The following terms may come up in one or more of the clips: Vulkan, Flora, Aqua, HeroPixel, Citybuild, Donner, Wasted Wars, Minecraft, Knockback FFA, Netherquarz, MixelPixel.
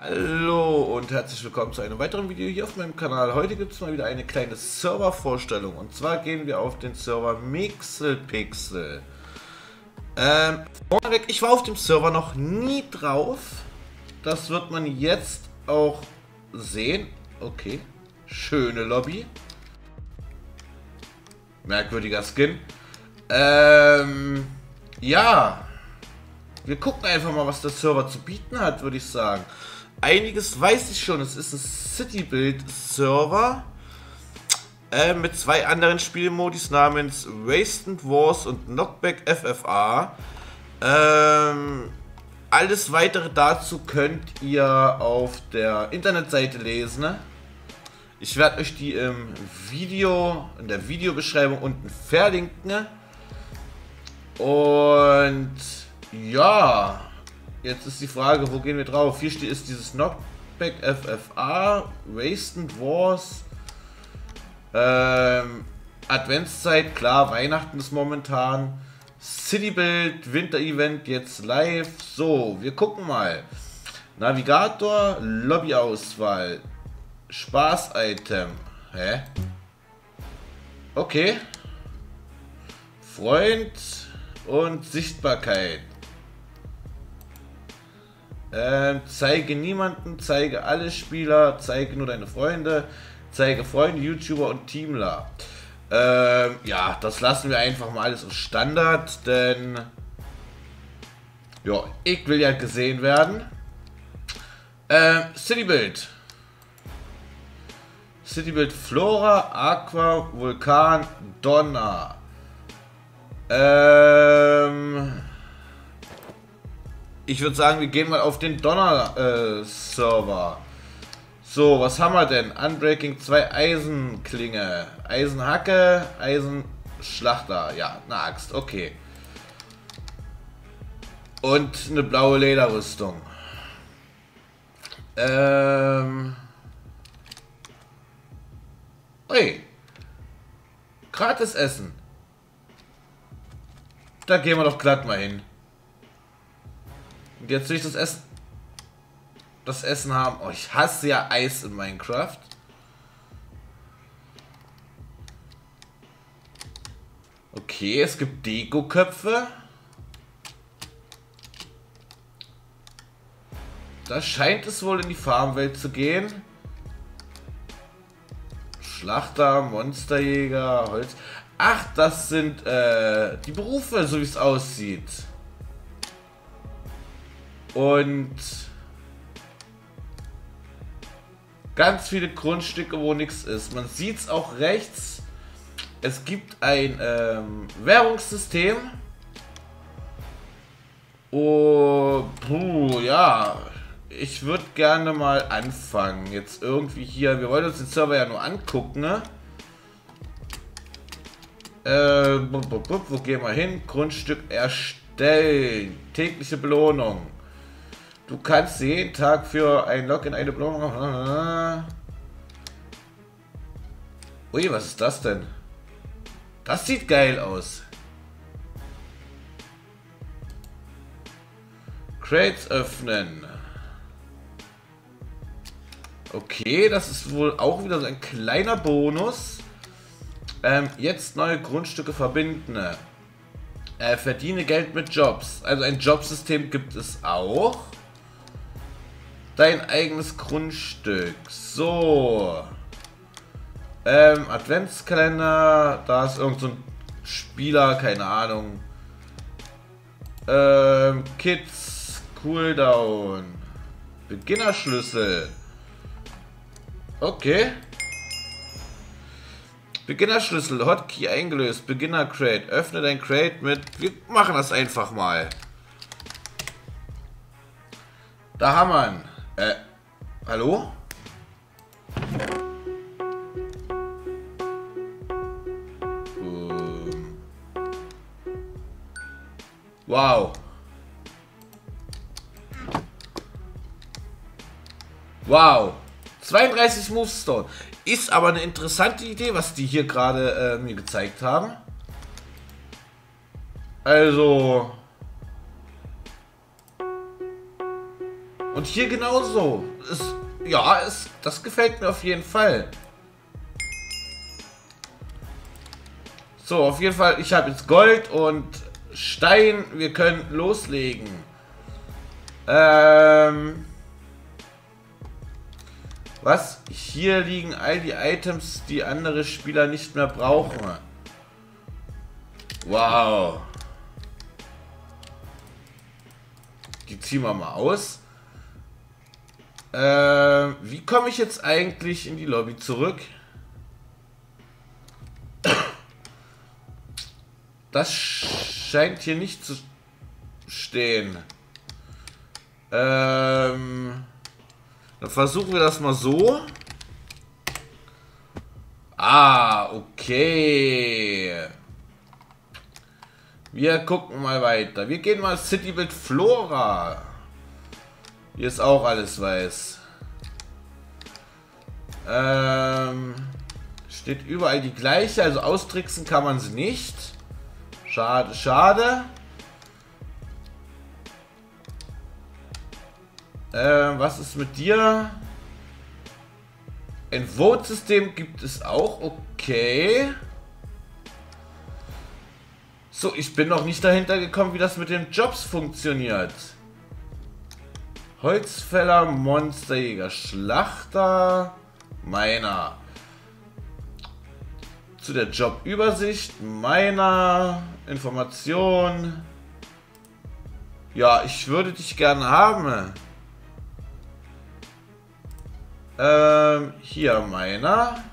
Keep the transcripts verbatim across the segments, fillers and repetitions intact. Hallo und herzlich willkommen zu einem weiteren Video hier auf meinem Kanal. Heute gibt es mal wieder eine kleine Servervorstellung und zwar gehen wir auf den Server MixelPixel. Ähm, vorneweg, ich war auf dem Server noch nie drauf. Das wird man jetzt auch sehen. Okay, schöne Lobby. Merkwürdiger Skin. Ähm, ja. Wir gucken einfach mal, was der Server zu bieten hat, würde ich sagen. Einiges weiß ich schon. Es ist ein Citybuild-Server äh, mit zwei anderen Spielmodis namens Wasted Wars und Knockback F F A. Ähm, alles weitere dazu könnt ihr auf der Internetseite lesen. Ne? Ich werde euch die im Video, in der Videobeschreibung unten verlinken. Ne? Und ja, jetzt ist die Frage, wo gehen wir drauf? Hier steht, ist dieses Knockback F F A, Wasted Wars, ähm, Adventszeit, klar, Weihnachten ist momentan, Citybuild, Winter-Event, jetzt live. So, wir gucken mal. Navigator, Lobbyauswahl, Spaß-Item. Hä? Okay. Freund und Sichtbarkeit. Ähm, zeige niemanden, zeige alle Spieler, zeige nur deine Freunde, zeige Freunde, YouTuber und Teamler. Ähm, ja, das lassen wir einfach mal alles auf Standard, denn ja, ich will ja gesehen werden. Ähm, Citybuild. Citybuild Flora, Aqua, Vulkan, Donner. Ähm... Ich würde sagen, wir gehen mal auf den Donner-Server. Äh, so, was haben wir denn? Unbreaking zwei Eisenklinge. Eisenhacke, Eisenschlachter. Ja, eine Axt, okay. Und eine blaue Lederrüstung. Ähm. Hey. Gratis Essen. Da gehen wir doch glatt mal hin. Und jetzt will ich das Essen, das Essen haben. Oh, ich hasse ja Eis in Minecraft. Okay, es gibt Deko-Köpfe. Da scheint es wohl in die Farmwelt zu gehen. Schlachter, Monsterjäger, Holz. Ach, das sind äh, die Berufe, so wie es aussieht. Und ganz viele Grundstücke, wo nichts ist. Man sieht es auch rechts. Es gibt ein ähm, Währungssystem. Oh, puh, ja. Ich würde gerne mal anfangen. Jetzt irgendwie hier. Wir wollen uns den Server ja nur angucken, ne? Äh, bup, bup, bup, wo gehen wir hin? Grundstück erstellen. Tägliche Belohnung. Du kannst jeden Tag für ein Login eine Belohnung machen. Ui, was ist das denn? Das sieht geil aus. Crates öffnen. Okay, das ist wohl auch wieder so ein kleiner Bonus. Ähm, jetzt neue Grundstücke verbinden. Äh, verdiene Geld mit Jobs. Also ein Jobsystem gibt es auch. Dein eigenes Grundstück. So. Ähm, Adventskalender. Da ist irgend so ein Spieler. Keine Ahnung. Ähm, Kids. Cooldown. Beginnerschlüssel. Okay. Beginnerschlüssel. Hotkey eingelöst. Beginner-Crate. Öffne dein Crate mit... Wir machen das einfach mal. Da haben wir einen. Äh, hallo? Ähm. Wow. Wow. zweiunddreißig Movestone. Ist aber eine interessante Idee, was die hier gerade äh, mir gezeigt haben. Also. Und hier genauso. Ist, ja, ist, das gefällt mir auf jeden Fall. So, auf jeden Fall, ich habe jetzt Gold und Stein. Wir können loslegen. Ähm... Was? Hier liegen all die Items, die andere Spieler nicht mehr brauchen. Wow. Die ziehen wir mal aus. Ähm, wie komme ich jetzt eigentlich in die Lobby zurück? Das scheint hier nicht zu stehen. Ähm... Dann versuchen wir das mal so. Ah, okay. Wir gucken mal weiter. Wir gehen mal Citybuild Flora. Hier ist auch alles weiß. Ähm, steht überall die gleiche. Also austricksen kann man sie nicht. Schade, schade. Ähm, was ist mit dir? Ein Vote-System gibt es auch. Okay. So, ich bin noch nicht dahinter gekommen, wie das mit den Jobs funktioniert. Holzfäller, Monsterjäger, Schlachter, Miner. Zu der Jobübersicht, Miner, Information. Ja, ich würde dich gerne haben. Ähm, hier meiner.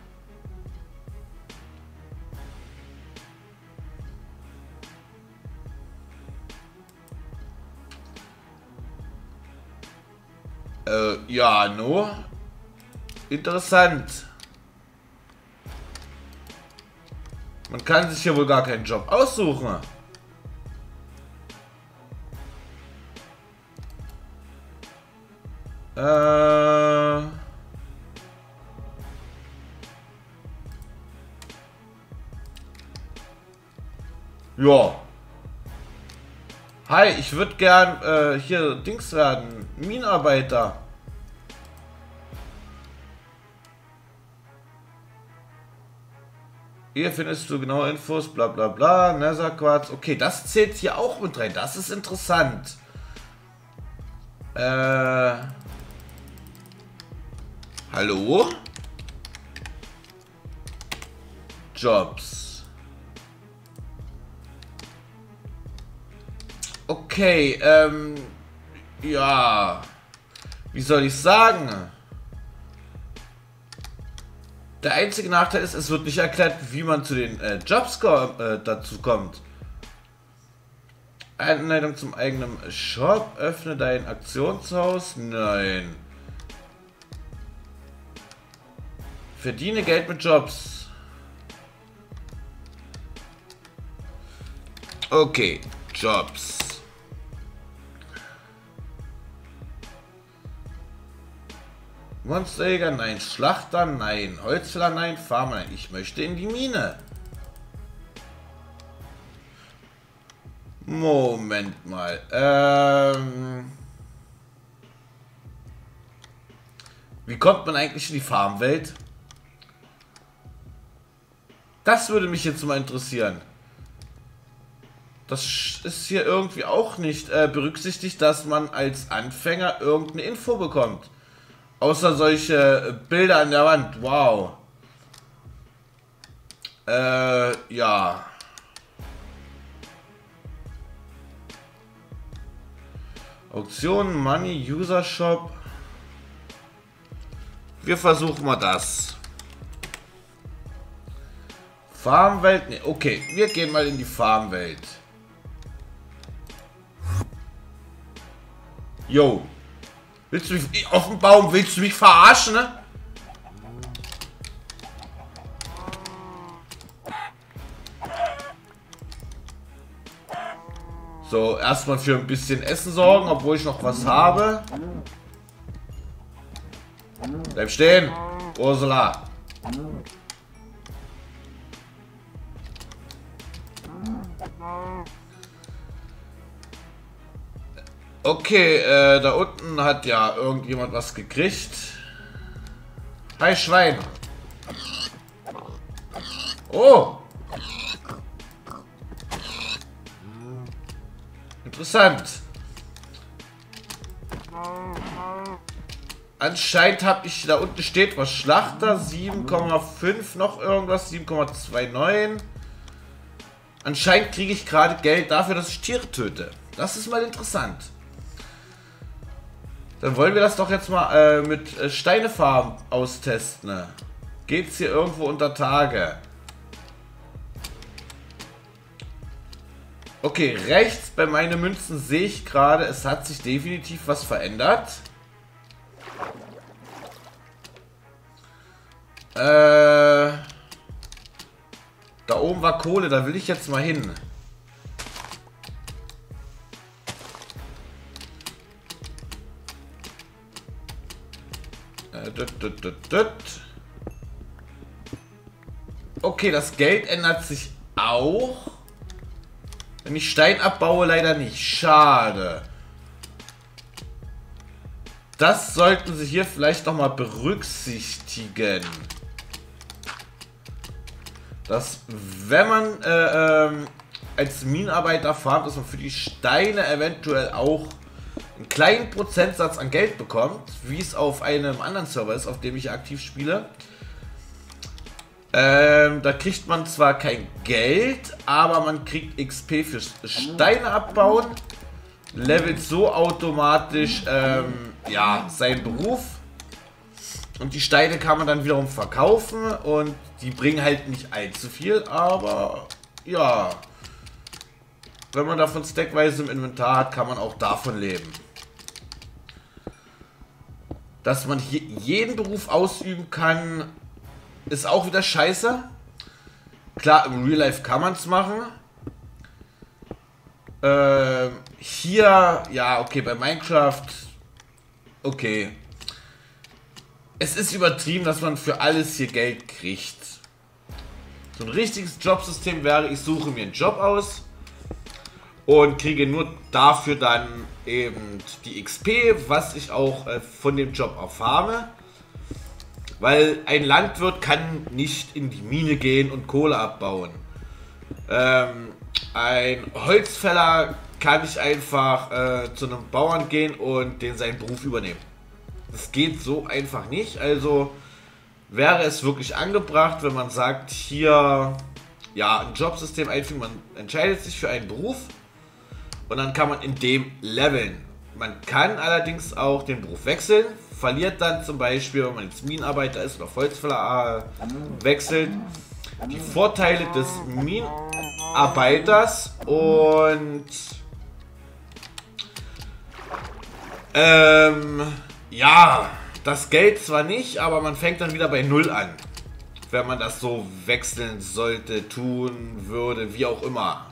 Äh, ja, no. Interessant. Man kann sich hier wohl gar keinen Job aussuchen. Äh... Ja. Hi, ich würde gern äh, hier Dings werden. Minenarbeiter. Hier findest du genaue Infos, bla bla bla, Netherquarz. Okay, das zählt hier auch mit rein. Das ist interessant. Äh. Hallo? Jobs. Okay, ähm, ja, wie soll ich sagen? Der einzige Nachteil ist, es wird nicht erklärt, wie man zu den äh, Jobs ko äh, dazu kommt. Anleitung zum eigenen Shop, öffne dein Aktionshaus, nein. Verdiene Geld mit Jobs. Okay, Jobs. Monsterjäger, nein. Schlachter, nein. Holzfäller, nein. Farmer, nein. Ich möchte in die Mine. Moment mal. Ähm Wie kommt man eigentlich in die Farmwelt? Das würde mich jetzt mal interessieren. Das ist hier irgendwie auch nicht äh, berücksichtigt, dass man als Anfänger irgendeine Info bekommt. Außer solche Bilder an der Wand. Wow. Äh, ja. Auktion, Money, User Shop. Wir versuchen mal das. Farmwelt. Nee, okay, wir gehen mal in die Farmwelt. Yo. Willst du mich auf den Baum? Willst du mich verarschen? Ne? So, erstmal für ein bisschen Essen sorgen, obwohl ich noch was habe. Bleib stehen, Ursula. Okay, äh, da unten hat ja irgendjemand was gekriegt. Hi, Schwein. Oh. Interessant. Anscheinend habe ich, da unten steht was, Schlachter, sieben Komma fünf noch irgendwas, sieben Komma neunundzwanzig. Anscheinend kriege ich gerade Geld dafür, dass ich Tiere töte. Das ist mal interessant. Dann wollen wir das doch jetzt mal äh, mit äh, Steinefarben austesten. Ne? Geht's hier irgendwo unter Tage? Okay, rechts bei meinen Münzen sehe ich gerade, es hat sich definitiv was verändert. Äh, da oben war Kohle, da will ich jetzt mal hin. Okay, das Geld ändert sich auch. Wenn ich Stein abbaue, leider nicht. Schade. Das sollten sie hier vielleicht nochmal berücksichtigen. Dass, wenn man äh, ähm, als Minenarbeiter farmt, dass man für die Steine eventuell auch einen kleinen Prozentsatz an Geld bekommt, wie es auf einem anderen Server ist, auf dem ich aktiv spiele. Ähm, da kriegt man zwar kein Geld, aber man kriegt X P für Steine abbauen, levelt so automatisch ähm, ja, seinen Beruf und die Steine kann man dann wiederum verkaufen und die bringen halt nicht allzu viel, aber ja... Wenn man davon stackweise im Inventar hat, kann man auch davon leben. Dass man hier jeden Beruf ausüben kann, ist auch wieder scheiße. Klar, im Real Life kann man es machen. Äh, hier, ja, okay, bei Minecraft, okay. Es ist übertrieben, dass man für alles hier Geld kriegt. So ein richtiges Jobsystem wäre, ich suche mir einen Job aus. Und kriege nur dafür dann eben die X P, was ich auch äh, von dem Job erfahre. Weil ein Landwirt kann nicht in die Mine gehen und Kohle abbauen. Ähm, ein Holzfäller kann nicht einfach äh, zu einem Bauern gehen und den seinen Beruf übernehmen. Das geht so einfach nicht. Also wäre es wirklich angebracht, wenn man sagt, hier ja ein Jobsystem einfügen, man entscheidet sich für einen Beruf. Und dann kann man in dem leveln. Man kann allerdings auch den Beruf wechseln, verliert dann zum Beispiel, wenn man jetzt Minenarbeiter ist oder Holzfäller äh, wechselt, die Vorteile des Minenarbeiters und ähm, ja, das Geld zwar nicht, aber man fängt dann wieder bei Null an, wenn man das so wechseln sollte, tun würde, wie auch immer.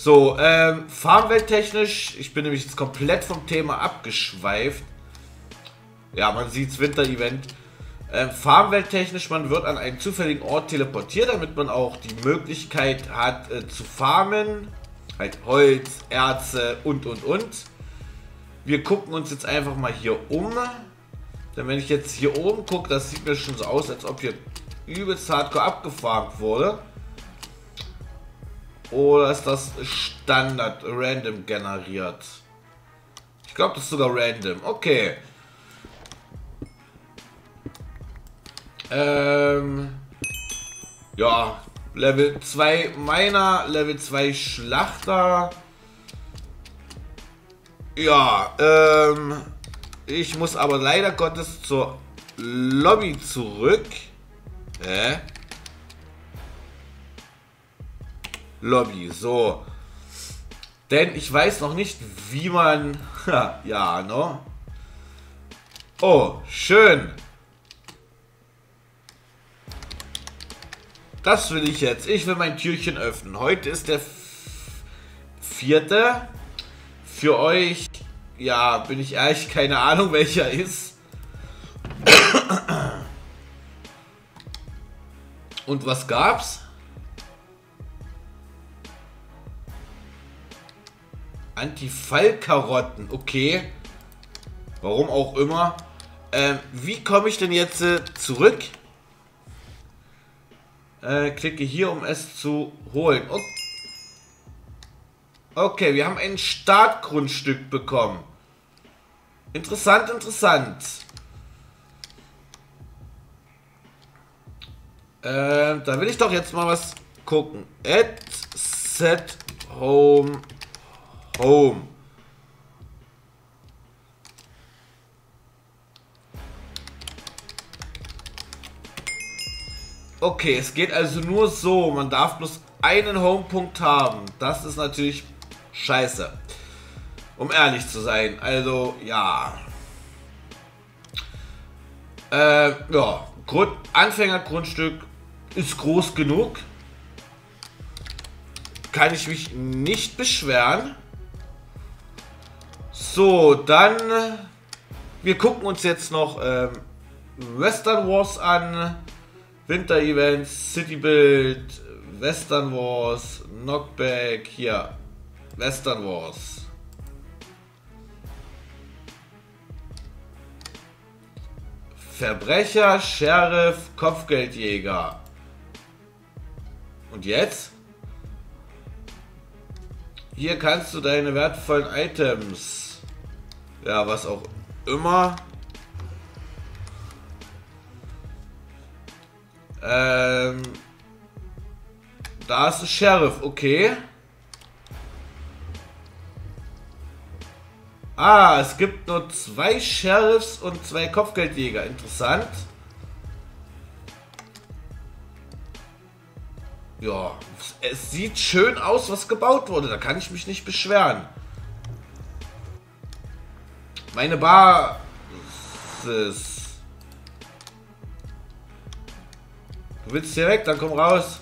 So, ähm, farmwelttechnisch, ich bin nämlich jetzt komplett vom Thema abgeschweift. Ja, man sieht's, Winter-Event. Ähm, farmwelttechnisch, man wird an einen zufälligen Ort teleportiert, damit man auch die Möglichkeit hat, äh, zu farmen. Halt Holz, Erze und, und, und. Wir gucken uns jetzt einfach mal hier um. Denn wenn ich jetzt hier oben gucke, das sieht mir schon so aus, als ob hier übelst hardcore abgefarmt wurde. Oder ist das Standard random generiert? Ich glaube, das ist sogar random. Okay. Ähm. Ja. Level zwei Miner, Level zwei Schlachter. Ja, ähm. Ich muss aber leider Gottes zur Lobby zurück. Hä? Lobby, so. Denn ich weiß noch nicht, wie man... ja, ne? Oh, schön. Das will ich jetzt. Ich will mein Türchen öffnen. Heute ist der vierte. Für euch, ja, bin ich ehrlich, keine Ahnung, welcher ist. Und was gab's? Antifallkarotten, okay. Warum auch immer. Ähm, wie komme ich denn jetzt äh, zurück? Äh, klicke hier, um es zu holen. Oh. Okay, wir haben ein Startgrundstück bekommen. Interessant, interessant. Äh, da will ich doch jetzt mal was gucken. At set home home. Okay, es geht also nur so. Man darf bloß einen Home-Punkt haben. Das ist natürlich scheiße. Um ehrlich zu sein. Also, ja. Äh, ja. Grund Anfängergrundstück ist groß genug. Kann ich mich nicht beschweren. So, dann. Wir gucken uns jetzt noch ähm, Western Wars an. Winter Events, Citybuild, Western Wars, Knockback, hier, Western Wars. Verbrecher, Sheriff, Kopfgeldjäger. Und jetzt? Hier kannst du deine wertvollen Items, ja, was auch immer. Ähm, da ist ein Sheriff, okay. Ah, es gibt nur zwei Sheriffs und zwei Kopfgeldjäger. Interessant. Ja, es sieht schön aus, was gebaut wurde. Da kann ich mich nicht beschweren. Meine Basis. Du willst hier weg, dann komm raus.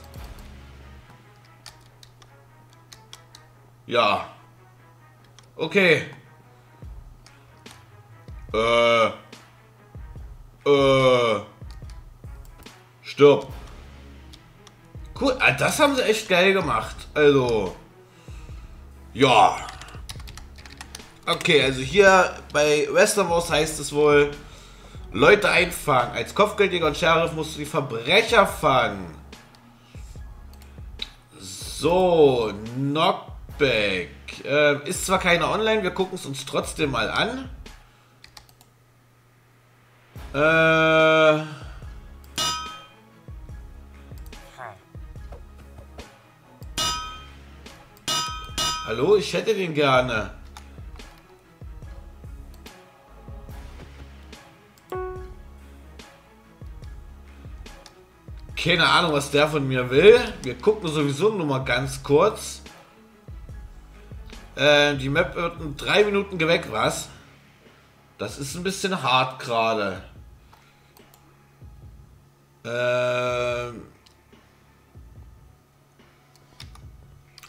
Ja. Okay. Äh. Äh. Stopp. Cool, das haben sie echt geil gemacht. Also. Ja. Okay, also hier bei Western Wars heißt es wohl... Leute einfangen. Als Kopfgeldjäger und Sheriff musst du die Verbrecher fangen. So, Knockback. Äh, ist zwar keine online, wir gucken es uns trotzdem mal an. Äh. Hallo, ich hätte den gerne. Keine Ahnung, was der von mir will. Wir gucken sowieso nur mal ganz kurz. Äh, die Map wird in drei Minuten weg, was? Das ist ein bisschen hart gerade. Ähm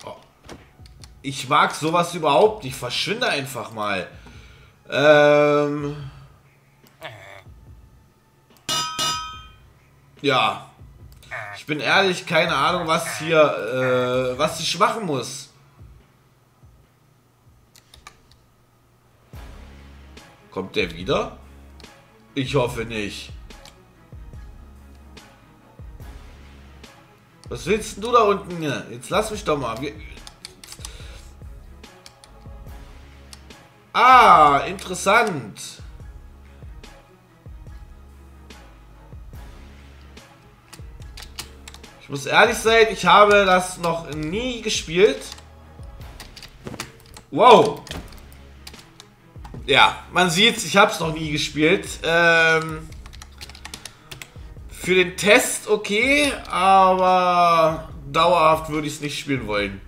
oh. Ich mag sowas überhaupt nicht. Ich verschwinde einfach mal. Ähm ja. Ich bin ehrlich, keine Ahnung, was hier, äh, was ich machen muss. Kommt der wieder? Ich hoffe nicht. Was willst du da unten? Jetzt lass mich doch mal. Wir ah, interessant. Ich muss ehrlich sein, ich habe das noch nie gespielt. Wow. Ja, man sieht's, ich habe es noch nie gespielt. Ähm, für den Test okay, aber dauerhaft würde ich es nicht spielen wollen.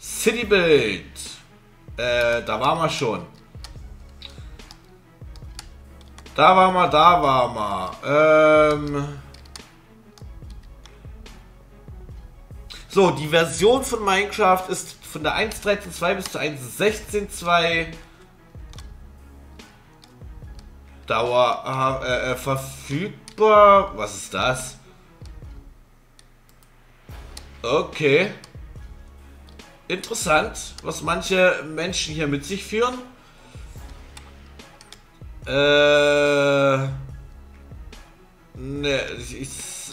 Citybuild. Äh, da waren wir schon. Da waren wir, da waren wir. Ähm... So, die Version von Minecraft ist von der eins Punkt dreizehn Punkt zwei bis zur eins Punkt sechzehn Punkt zwei Dauer äh, äh, verfügbar. Was ist das? Okay. Interessant, was manche Menschen hier mit sich führen. Äh. Ne, ich.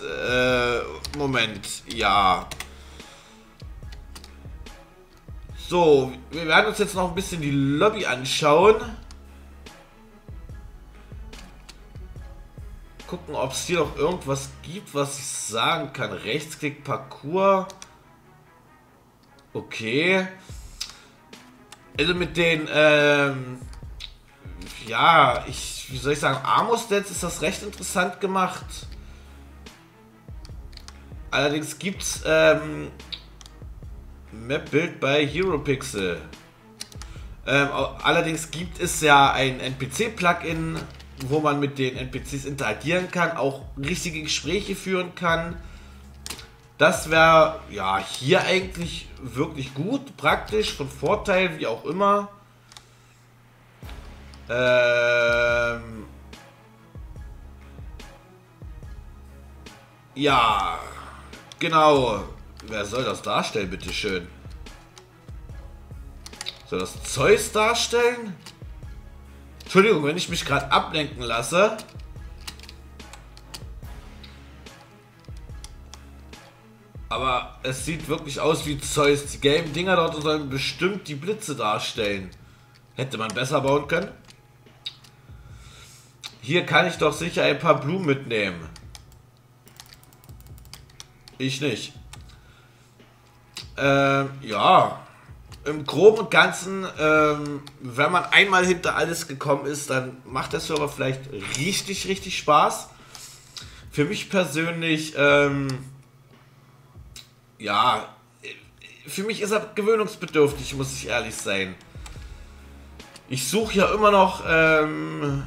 Äh. Moment, ja. So, wir werden uns jetzt noch ein bisschen die Lobby anschauen. Gucken, ob es hier noch irgendwas gibt, was ich sagen kann. Rechtsklick, Parcours. Okay. Also mit den, ähm, ja, ich, wie soll ich sagen, Armor-Stats ist das recht interessant gemacht. Allerdings gibt's, ähm, Map-Bild bei HeroPixel. Ähm, allerdings gibt es ja ein N P C-Plugin, wo man mit den N P Cs interagieren kann, auch richtige Gespräche führen kann. Das wäre ja hier eigentlich wirklich gut, praktisch, von Vorteil, wie auch immer. Ähm ja, genau. Wer soll das darstellen, bitteschön? Soll das Zeus darstellen? Entschuldigung, wenn ich mich gerade ablenken lasse. Aber es sieht wirklich aus wie Zeus. Die gelben Dinger dort sollen bestimmt die Blitze darstellen. Hätte man besser bauen können. Hier kann ich doch sicher ein paar Blumen mitnehmen. Ich nicht. Ähm, ja. Im Groben und Ganzen, ähm, wenn man einmal hinter alles gekommen ist, dann macht der Server vielleicht richtig, richtig Spaß. Für mich persönlich, ähm... ja, für mich ist er gewöhnungsbedürftig, muss ich ehrlich sein. Ich suche ja immer noch ähm,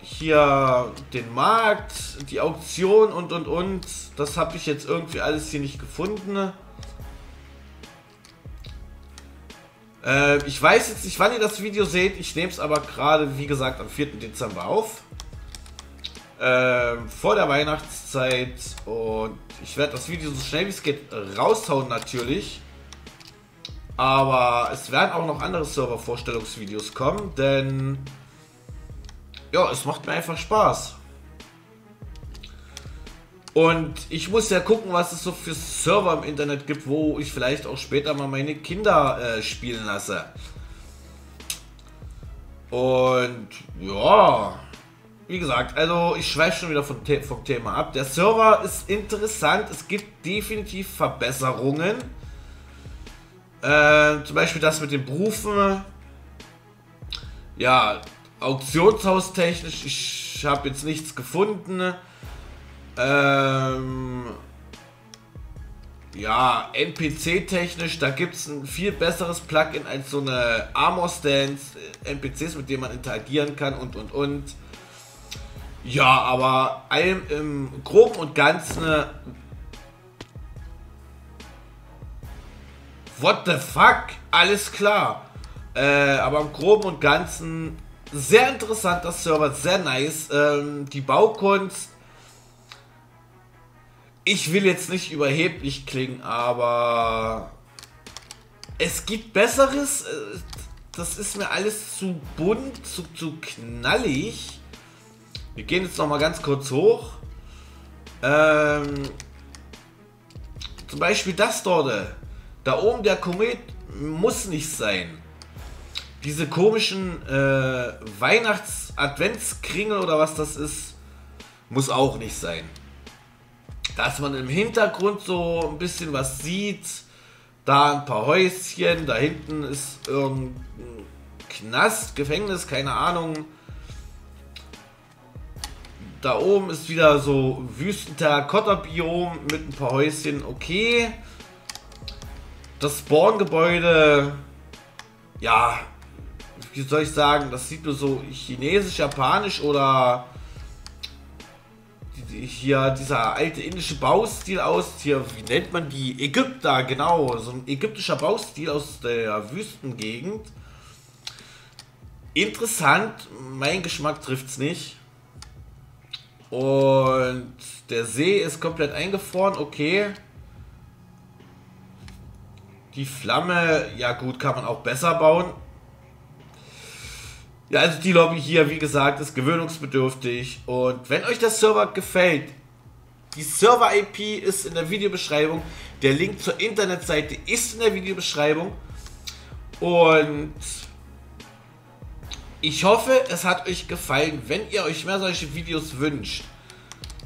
hier den Markt, die Auktion und und und. Das habe ich jetzt irgendwie alles hier nicht gefunden. Äh, ich weiß jetzt nicht, wann ihr das Video seht. Ich nehme es aber gerade, wie gesagt, am vierten Dezember auf. Ähm, vor der Weihnachtszeit, und ich werde das Video so schnell wie es geht raushauen natürlich, aber es werden auch noch andere Server-Vorstellungsvideos kommen, denn ja, es macht mir einfach Spaß. Und ich muss ja gucken, was es so für Server im Internet gibt, wo ich vielleicht auch später mal meine Kinder äh, spielen lasse. Und ja... wie gesagt, also ich schweife schon wieder vom, The vom Thema ab. Der Server ist interessant. Es gibt definitiv Verbesserungen. Äh, zum Beispiel das mit den Berufen. Ja, auktionshaustechnisch, ich habe jetzt nichts gefunden. Ähm, ja, N P C-technisch, da gibt es ein viel besseres Plugin als so eine Armor-Stands. N P Cs, mit denen man interagieren kann und und und. Ja, aber allem im Groben und Ganzen. What the fuck? Alles klar. Äh, aber im Groben und Ganzen sehr interessant, das Server, sehr nice. Ähm, die Baukunst. Ich will jetzt nicht überheblich klingen, aber es gibt Besseres. Das ist mir alles zu bunt, zu, zu knallig. Wir gehen jetzt noch mal ganz kurz hoch. Ähm, zum Beispiel das dort. Da oben der Komet muss nicht sein. Diese komischen äh, Weihnachts-Adventskringel oder was das ist, muss auch nicht sein. Dass man im Hintergrund so ein bisschen was sieht. Da ein paar Häuschen. Da hinten ist irgendein Knast, Gefängnis, keine Ahnung. Da oben ist wieder so Wüsten-Terrakotta-Biom mit ein paar Häuschen, okay. Das Spawn-Gebäude, ja, wie soll ich sagen, das sieht nur so chinesisch-japanisch oder hier dieser alte indische Baustil aus. Hier, wie nennt man die? Ägypter, genau, so ein ägyptischer Baustil aus der Wüstengegend. Interessant, mein Geschmack trifft's nicht. Und der See ist komplett eingefroren, okay. Die Flamme, ja gut, kann man auch besser bauen. Ja, also die Lobby hier, wie gesagt, ist gewöhnungsbedürftig. Und wenn euch der Server gefällt, die Server-I P ist in der Videobeschreibung. Der Link zur Internetseite ist in der Videobeschreibung. Und ich hoffe, es hat euch gefallen. Wenn ihr euch mehr solche Videos wünscht,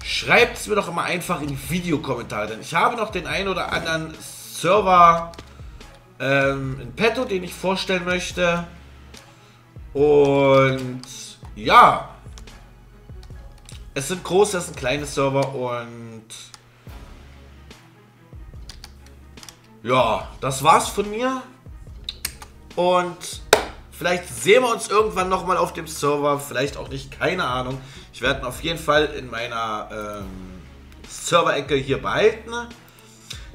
schreibt es mir doch immer einfach in die Videokommentare. Denn ich habe noch den einen oder anderen Server ähm, in petto, den ich vorstellen möchte. Und ja, es sind große, es sind kleine Server und ja, das war's von mir und vielleicht sehen wir uns irgendwann nochmal auf dem Server, vielleicht auch nicht, keine Ahnung. Ich werde ihn auf jeden Fall in meiner ähm, Server-Ecke hier behalten.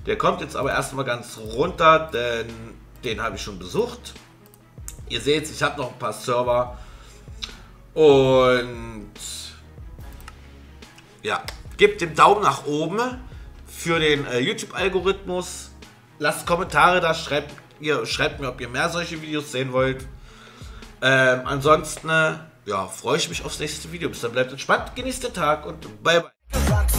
Der kommt jetzt aber erstmal ganz runter, denn den habe ich schon besucht. Ihr seht, ich habe noch ein paar Server und ja, gebt den Daumen nach oben für den äh, YouTube-Algorithmus. Lasst Kommentare da, schreibt, ihr, schreibt mir, ob ihr mehr solche Videos sehen wollt. Ähm, ansonsten äh, ja, freue ich mich aufs nächste Video. Bis dann, bleibt entspannt, genießt den Tag und bye bye.